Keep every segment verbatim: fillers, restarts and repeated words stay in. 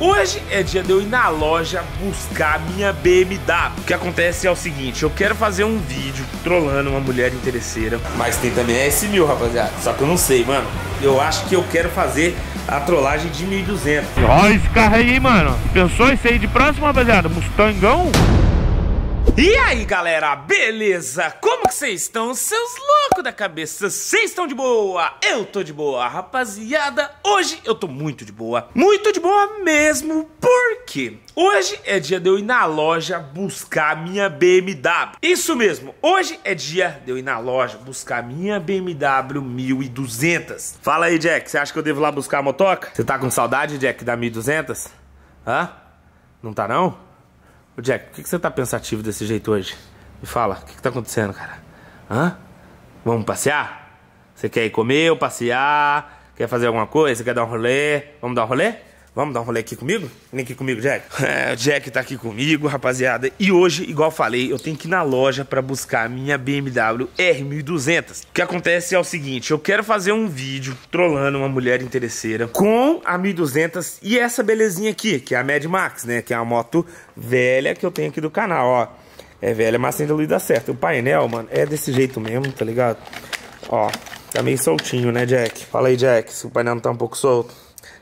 Hoje é dia de eu ir na loja buscar minha B M W. O que acontece é o seguinte, eu quero fazer um vídeo trollando uma mulher interesseira. Mas tem também a S mil, rapaziada. Só que eu não sei, mano. Eu acho que eu quero fazer a trollagem de mil e duzentos. Olha esse carro aí, mano. Pensou isso aí de próximo, rapaziada? Mustangão? E aí, galera, beleza? Como que vocês estão, seus loucos da cabeça? Vocês estão de boa? Eu tô de boa, rapaziada. Hoje eu tô muito de boa. Muito de boa mesmo, porque hoje é dia de eu ir na loja buscar minha B M W. Isso mesmo, hoje é dia de eu ir na loja buscar minha B M W mil e duzentos. Fala aí, Jack, você acha que eu devo ir lá buscar a motoca? Você tá com saudade, Jack, da mil e duzentos? Hã? Não tá, não? Ô Jack, por que, que você tá pensativo desse jeito hoje? Me fala, o que, que tá acontecendo, cara? Hã? Vamos passear? Você quer ir comer ou passear? Quer fazer alguma coisa? Você quer dar um rolê? Vamos dar um rolê? Vamos dar um rolê aqui comigo? Vem aqui comigo, Jack. É, o Jack tá aqui comigo, rapaziada. E hoje, igual eu falei, eu tenho que ir na loja pra buscar a minha B M W R mil e duzentos. O que acontece é o seguinte, eu quero fazer um vídeo trollando uma mulher interesseira com a mil e duzentos e essa belezinha aqui, que é a Mad Max, né? Que é uma moto velha que eu tenho aqui do canal, ó. É velha, mas ainda dá certo. O painel, mano, é desse jeito mesmo, tá ligado? Ó, tá meio soltinho, né, Jack? Fala aí, Jack, se o painel não tá um pouco solto.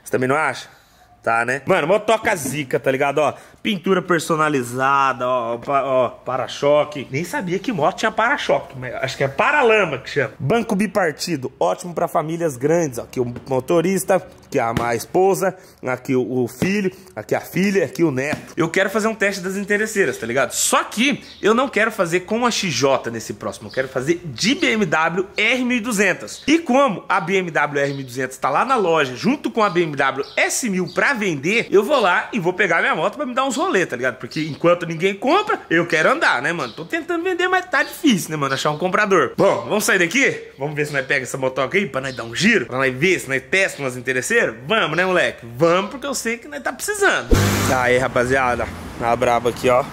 Você também não acha? Tá, né? Mano, motoca zica, tá ligado? Ó, pintura personalizada, ó, ó, para-choque. Nem sabia que moto tinha para-choque, mas acho que é para-lama que chama. Banco bipartido, ótimo pra famílias grandes. Aqui o motorista, aqui a, a esposa, aqui o, o filho, aqui a filha, aqui o neto. Eu quero fazer um teste das interesseiras, tá ligado? Só que eu não quero fazer com a X J nesse próximo, eu quero fazer de B M W R mil e duzentos. E como a B M W R mil e duzentos tá lá na loja, junto com a B M W S mil pra vender, eu vou lá e vou pegar minha moto pra me dar uns rolê, tá ligado? Porque enquanto ninguém compra, eu quero andar, né, mano? Tô tentando vender, mas tá difícil, né, mano? Achar um comprador. Bom, vamos sair daqui? Vamos ver se nós pega essa motoca aí pra nós dar um giro? Pra nós ver se nós testa umas interesseiras? Vamos, né, moleque? Vamos, porque eu sei que nós tá precisando. Aí, rapaziada, a braba aqui, ó.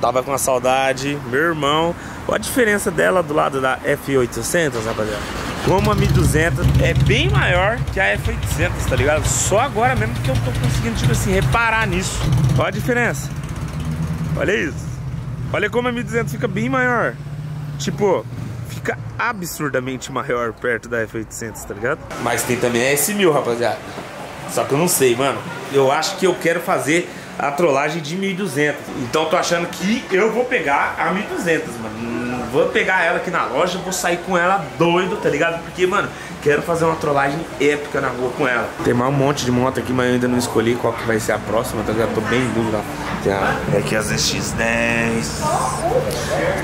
Tava com a saudade, meu irmão. Olha a diferença dela do lado da F oitocentos, rapaziada. Como a mil e duzentos é bem maior que a F oitocentos, tá ligado? Só agora mesmo que eu tô conseguindo, tipo assim, reparar nisso. Olha a diferença. Olha isso. Olha como a mil e duzentos fica bem maior. Tipo, fica absurdamente maior perto da F oitocentos, tá ligado? Mas tem também a S mil, rapaziada. Só que eu não sei, mano. Eu acho que eu quero fazer a trollagem de mil e duzentos. Então eu tô achando que eu vou pegar a mil e duzentos, mano. Vou pegar ela aqui na loja, vou sair com ela doido, tá ligado? Porque, mano, quero fazer uma trollagem épica na rua com ela. Tem mais um monte de moto aqui, mas eu ainda não escolhi qual que vai ser a próxima, tá ligado? Tô bem em dúvida. Tem a... aqui as X dez.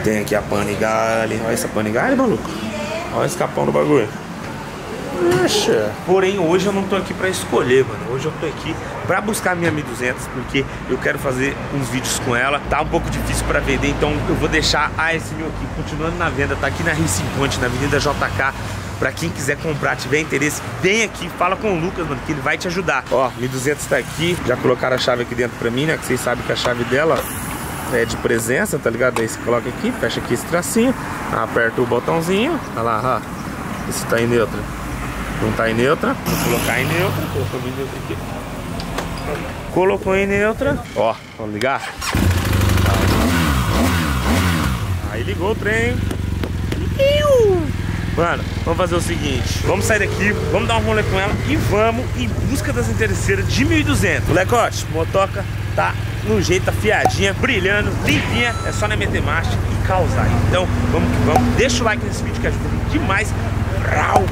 Tem aqui a Panigale. Olha essa Panigale, maluco. Olha esse capão do bagulho. Poxa. Porém, hoje eu não tô aqui pra escolher, mano. Hoje eu tô aqui pra buscar minha mil e duzentos, porque eu quero fazer uns vídeos com ela. Tá um pouco difícil pra vender, então eu vou deixar a S mil aqui, continuando na venda. Tá aqui na Racing Point, na Avenida J K. Pra quem quiser comprar, tiver interesse, vem aqui, fala com o Lucas, mano, que ele vai te ajudar. Ó, mil e duzentos tá aqui. Já colocaram a chave aqui dentro pra mim, né? Que vocês sabem que a chave dela é de presença, tá ligado? Aí você coloca aqui, fecha aqui esse tracinho, aperta o botãozinho. Olha lá, ó. Isso tá em neutra. Não tá em neutra. Vou colocar em neutra. Colocou em neutra aqui. Colocou em neutra. Ó, vamos ligar. Aí ligou o trem. Mano, vamos fazer o seguinte. Vamos sair daqui, vamos dar um rolê com ela e vamos em busca das interesseiras de mil e duzentos. Molecote, motoca tá no jeito, tá fiadinha, brilhando, limpinha. É só na meter marcha e causar. Então, vamos que vamos. Deixa o like nesse vídeo que ajuda demais. Rau!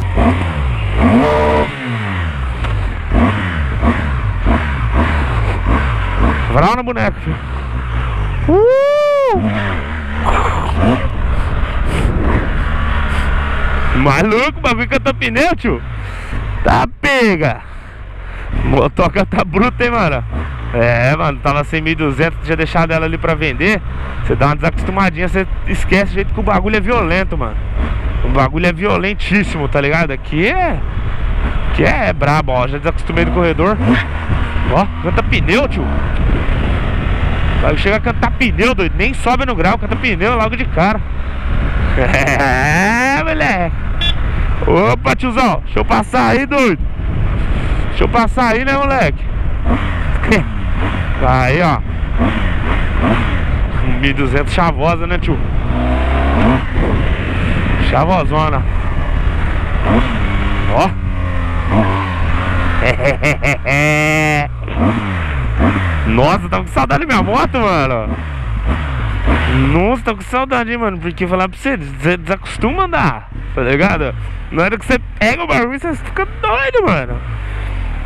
Vral no boneco, filho. Uh! Maluco, o bagulho canta pneu, tio. Tá pega. Motoca tá bruta, hein, mano. É, mano, tava sem mil e duzentos, já deixado ela ali pra vender. Você dá uma desacostumadinha, você esquece o jeito que o bagulho é violento, mano. O bagulho é violentíssimo, tá ligado? Aqui é... Aqui é brabo, ó. Já desacostumei do corredor. Ó, canta pneu, tio. Chega a cantar pneu, doido. Nem sobe no grau, canta pneu logo de cara. É, moleque. Opa, tiozão. Deixa eu passar aí, doido. Deixa eu passar aí, né, moleque? Tá aí, ó. mil e duzentos chavosa, né, tio? Chavosona. Ó. Nossa, tava com saudade da minha moto, mano. Nossa, tô com saudade, mano, porque falar pra você, você desacostuma a andar, tá ligado? Na hora que você pega o bagulho, você fica doido, mano.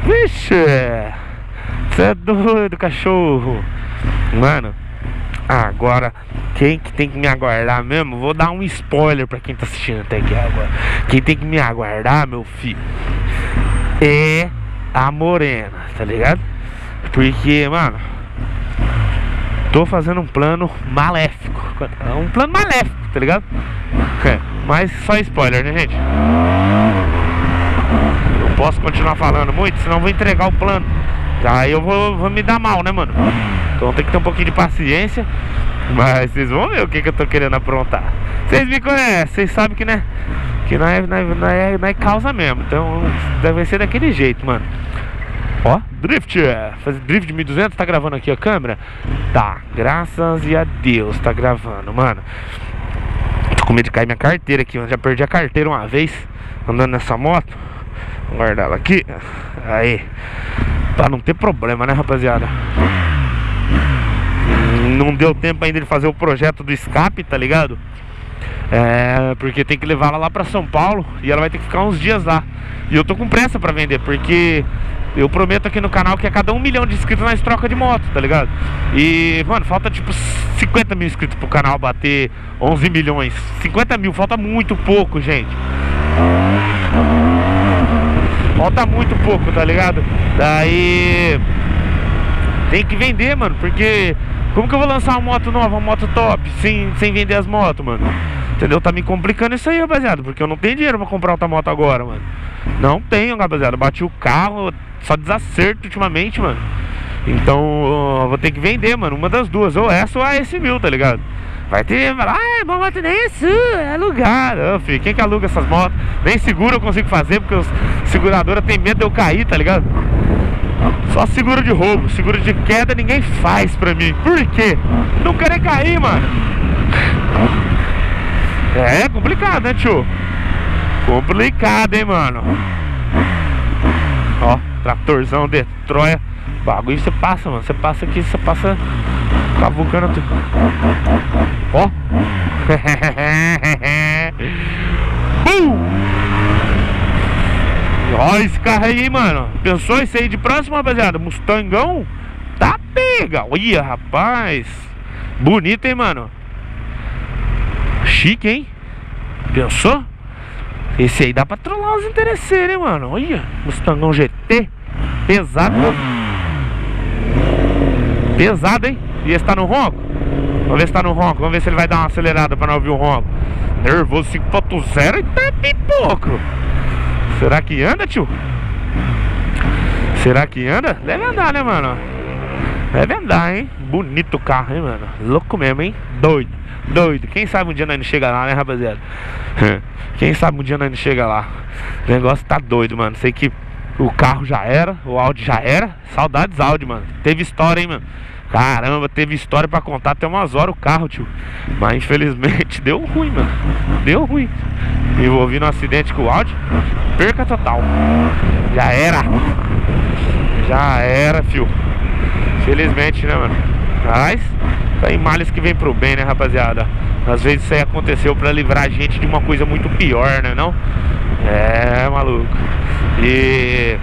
Vixe, você é doido, cachorro. Mano, agora, quem que tem que me aguardar mesmo, vou dar um spoiler pra quem tá assistindo até aqui agora. Quem tem que me aguardar, meu filho, é a Morena, tá ligado? Porque, mano, tô fazendo um plano maléfico. Um plano maléfico, tá ligado? É, mas só spoiler, né, gente? Não posso continuar falando muito, senão vou entregar o plano. Aí eu vou, vou me dar mal, né, mano? Então tem que ter um pouquinho de paciência. Mas vocês vão ver o que, que eu tô querendo aprontar. Vocês me conhecem, vocês sabem que, né? Que não é, não é, não é, não é causa mesmo. Então deve ser daquele jeito, mano. Ó, drift, fazer drift de mil e duzentos, tá gravando aqui a câmera? Tá, graças a Deus, tá gravando, mano. Tô com medo de cair minha carteira aqui, mano. Já perdi a carteira uma vez, andando nessa moto. Vou guardar ela aqui. Aí, pra não ter problema, né, rapaziada? Não deu tempo ainda de fazer o projeto do escape, tá ligado? É, porque tem que levar ela lá pra São Paulo e ela vai ter que ficar uns dias lá. E eu tô com pressa pra vender, porque... eu prometo aqui no canal que a cada um milhão de inscritos nós troca de moto, tá ligado? E, mano, falta tipo cinquenta mil inscritos pro canal bater onze milhões. cinquenta mil, falta muito pouco, gente. Falta muito pouco, tá ligado? Daí... tem que vender, mano, porque... como que eu vou lançar uma moto nova, uma moto top, sem, sem vender as motos, mano? Entendeu? Tá me complicando isso aí, rapaziada, porque eu não tenho dinheiro pra comprar outra moto agora, mano. Não tenho, rapaziada. Bati o carro, só desacerto ultimamente, mano. Então, eu vou ter que vender, mano. Uma das duas, ou essa ou a S mil, tá ligado? Vai ter, vai lá, ah, uma moto nem é sua, é alugada. Ô, filho, quem que aluga essas motos? Nem seguro eu consigo fazer, porque a seguradora tem medo de eu cair, tá ligado? Só seguro de roubo, seguro de queda ninguém faz pra mim. Por quê? Não querer cair, mano. É complicado, né, tio? Complicado, hein, mano. Ó, tratorzão de Troia. Bagulho você passa, mano. Você passa aqui, você passa cavucando tudo. Ó. Bum! Olha esse carro aí, mano. Pensou isso aí de próximo, rapaziada? Mustangão? Tá pega. Olha, rapaz. Bonito, hein, mano. Chique, hein? Pensou? Esse aí dá pra trollar os interesseiros, hein, mano? Olha, Mustangão G T. Pesado. Pesado, hein? E esse tá no ronco? Vamos ver se tá no ronco. Vamos ver se ele vai dar uma acelerada pra não ouvir o ronco. Nervoso cinco ponto zero e tá bem pouco. Será que anda, tio? Será que anda? Deve andar, né, mano? Deve andar, hein? Bonito o carro, hein, mano? Louco mesmo, hein? Doido. Doido, quem sabe um dia nós não chega lá, né, rapaziada? Quem sabe um dia nós não chega lá. O negócio tá doido, mano. Sei que o carro já era, o Audi já era. Saudades Audi, mano. Teve história, hein, mano. Caramba, teve história pra contar até umas horas o carro, tio. Mas infelizmente deu ruim, mano. Deu ruim. Me envolvi num acidente com o Audi. Perca total. Já era. Já era, fio. Infelizmente, né, mano? Mas... tem males que vem pro bem, né, rapaziada? Às vezes isso aí aconteceu pra livrar a gente de uma coisa muito pior, né, não? É, maluco. E...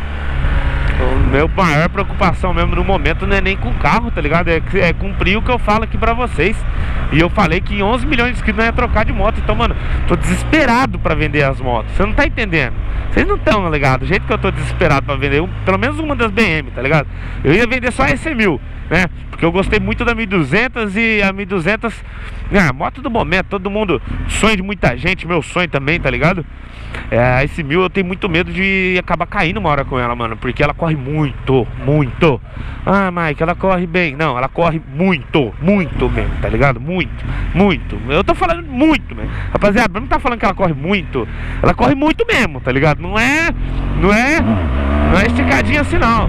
a minha maior preocupação mesmo no momento não é nem com o carro, tá ligado? É, é cumprir o que eu falo aqui pra vocês. E eu falei que onze milhões de inscritos não ia trocar de moto. Então, mano, tô desesperado pra vender as motos. Você não tá entendendo? Vocês não estão, ligado? Do jeito que eu tô desesperado pra vender eu, pelo menos uma das B M, tá ligado? Eu ia vender só a S mil, né? Porque eu gostei muito da mil e duzentos e a mil e duzentos é a moto do momento, todo mundo, sonho de muita gente, meu sonho também, tá ligado? É, esse mil eu tenho muito medo de acabar caindo uma hora com ela, mano, porque ela corre muito, muito. Ah, Mike, ela corre bem. Não, ela corre muito, muito mesmo, tá ligado? Muito, muito. Eu tô falando muito, mesmo. Rapaziada, pra não tá falando que ela corre muito, ela corre muito mesmo, tá ligado? Não é, não é, não é esticadinha assim, não.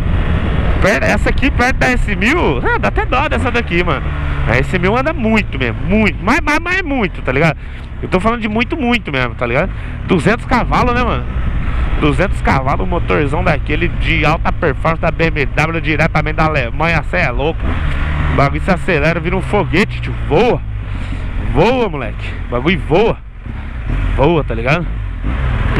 Essa aqui perto da S mil, ah, dá até dó dessa daqui, mano. A S mil anda muito mesmo, muito, mas, mas, mas é muito, tá ligado? Eu tô falando de muito, muito mesmo, tá ligado? duzentos cavalos, né, mano? duzentos cavalos, motorzão daquele de alta performance da B M W, diretamente da Alemanha, cê é louco. O bagulho se acelera, vira um foguete, tio, voa. Voa, moleque, o bagulho voa. Voa, tá ligado?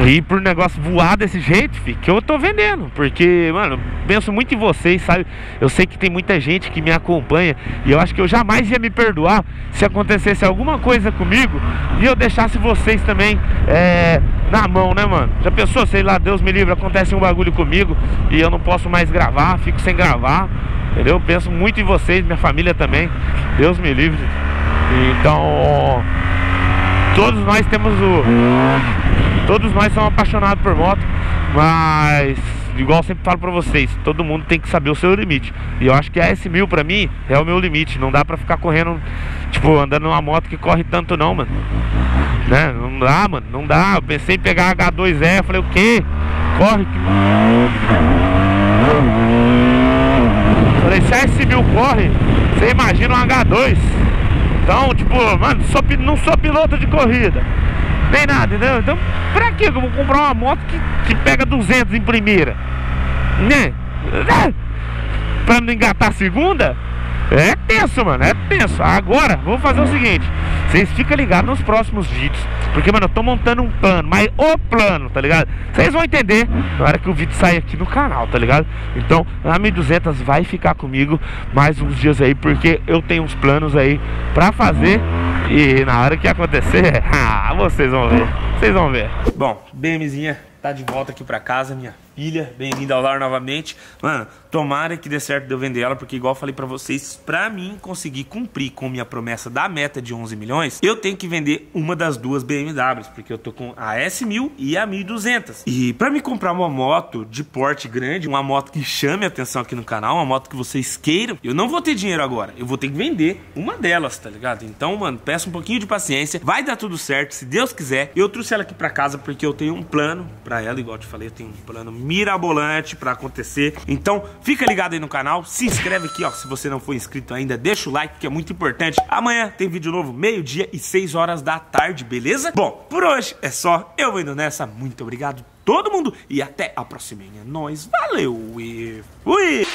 E por negócio voar desse jeito, filho, que eu tô vendendo. Porque, mano, penso muito em vocês, sabe? Eu sei que tem muita gente que me acompanha. E eu acho que eu jamais ia me perdoar se acontecesse alguma coisa comigo e eu deixasse vocês também é, na mão, né, mano? Já pensou? Sei lá, Deus me livre, acontece um bagulho comigo e eu não posso mais gravar, fico sem gravar, entendeu? Eu penso muito em vocês, minha família também, Deus me livre. Então, todos nós temos o... Todos nós somos apaixonados por moto, mas, igual eu sempre falo pra vocês, todo mundo tem que saber o seu limite. E eu acho que a S mil pra mim é o meu limite, não dá pra ficar correndo, tipo, andando numa moto que corre tanto não, mano. Né? Não dá, mano, não dá. Eu pensei em pegar a H dois E, eu falei, o quê? Corre. Eu falei, se a S mil corre, você imagina um H dois. Então, tipo, mano, sou, não sou piloto de corrida. Nem nada, entendeu? Então, pra que eu vou comprar uma moto que, que pega duzentos em primeira? Né? Pra não engatar a segunda? É tenso, mano, é tenso. Agora, vou fazer o seguinte. Vocês ficam ligados nos próximos vídeos. Porque, mano, eu tô montando um plano, mas o plano, tá ligado? Vocês vão entender na hora que o vídeo sair aqui no canal, tá ligado? Então, a mil e duzentos vai ficar comigo mais uns dias aí, porque eu tenho uns planos aí pra fazer. E na hora que acontecer, vocês vão ver, vocês vão ver. Bom, BMzinha tá de volta aqui pra casa, minha filha, bem-vinda ao lar novamente. Mano, tomara que dê certo de eu vender ela, porque igual eu falei pra vocês, pra mim conseguir cumprir com minha promessa da meta de onze milhões, eu tenho que vender uma das duas B M Ws, porque eu tô com a S mil e a mil e duzentos. E pra me comprar uma moto de porte grande, uma moto que chame a atenção aqui no canal, uma moto que vocês queiram, eu não vou ter dinheiro agora, eu vou ter que vender uma delas, tá ligado? Então, mano, peço um pouquinho de paciência, vai dar tudo certo, se Deus quiser. Eu trouxe ela aqui pra casa porque eu tenho um plano pra ela, igual eu te falei, eu tenho um plano mirabolante pra acontecer. Então fica ligado aí no canal, se inscreve aqui, ó, se você não for inscrito ainda, deixa o like que é muito importante. Amanhã tem vídeo novo, meio-dia e seis horas da tarde, beleza? Bom, por hoje é só, eu vou indo nessa, muito obrigado todo mundo e até a próxima. É nóis, valeu e fui!